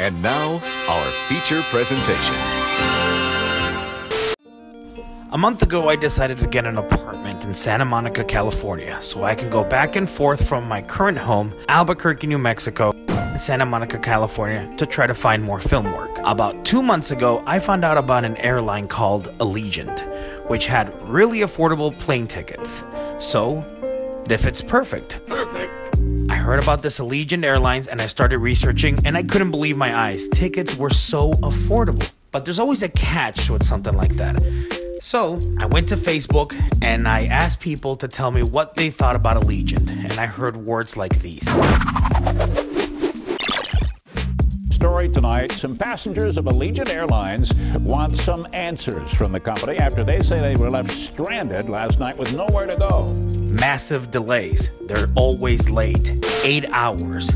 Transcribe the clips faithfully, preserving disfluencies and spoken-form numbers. And now, our feature presentation. A month ago, I decided to get an apartment in Santa Monica, California, so I can go back and forth from my current home, Albuquerque, New Mexico, and Santa Monica, California, to try to find more film work. About two months ago, I found out about an airline called Allegiant, which had really affordable plane tickets. So, if it's perfect. Perfect. I heard about this Allegiant Airlines and I started researching, and I couldn't believe my eyes. Tickets were so affordable. But there's always a catch with something like that. So I went to Facebook and I asked people to tell me what they thought about Allegiant, and I heard words like these. Story tonight, some passengers of Allegiant Airlines want some answers from the company after they say they were left stranded last night with nowhere to go. Massive delays. They're always late. Eight hours.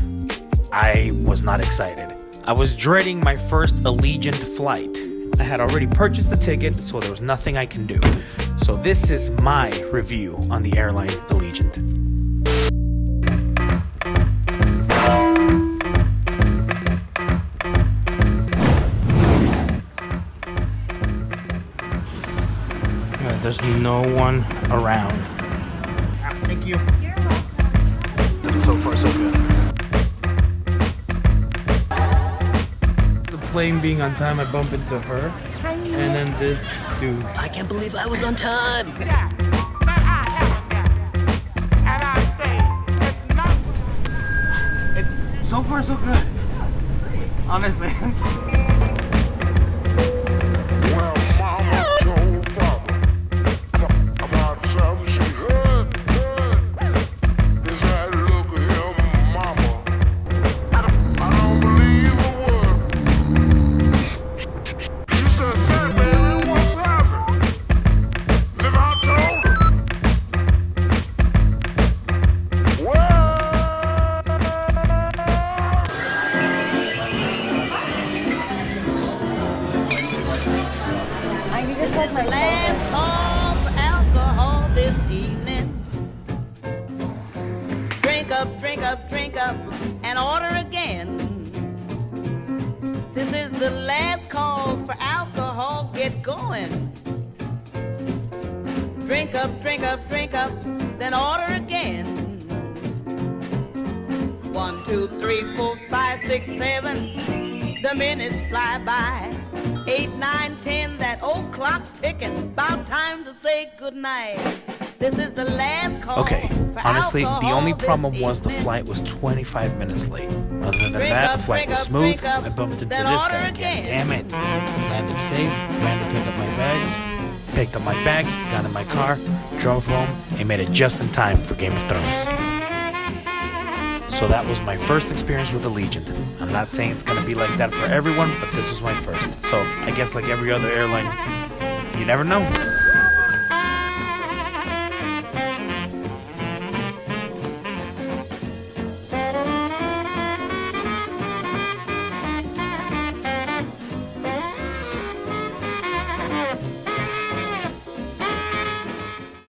I was not excited. I was dreading my first Allegiant flight. I had already purchased the ticket, so there was nothing I can do. So this is my review on the airline Allegiant. Yeah, there's no one around. Thank you. You're welcome. So far, so good. The plane being on time, I bump into her. Hi. And then this dude. I can't believe I was on time. Yeah. But I am dead. And I say it's not. It, so far, so good. Honestly. Well, mama told Papa about something she heard. Drink up, drink up, drink up, then order again. One, two, three, four, five, six, seven. The minutes fly by. Eight, nine, ten, that old clock's ticking. About time to say goodnight. This is the last call. Okay, honestly, the only problem was the flight was twenty-five minutes late. Other than that, the flight was smooth. I bumped into this guy again. Damn it. Landed safe, ran to pick up my bags. Picked up my bags, got in my car, drove home, and made it just in time for Game of Thrones. So that was my first experience with Allegiant. I'm not saying it's going to be like that for everyone, but this was my first. So I guess like every other airline, you never know.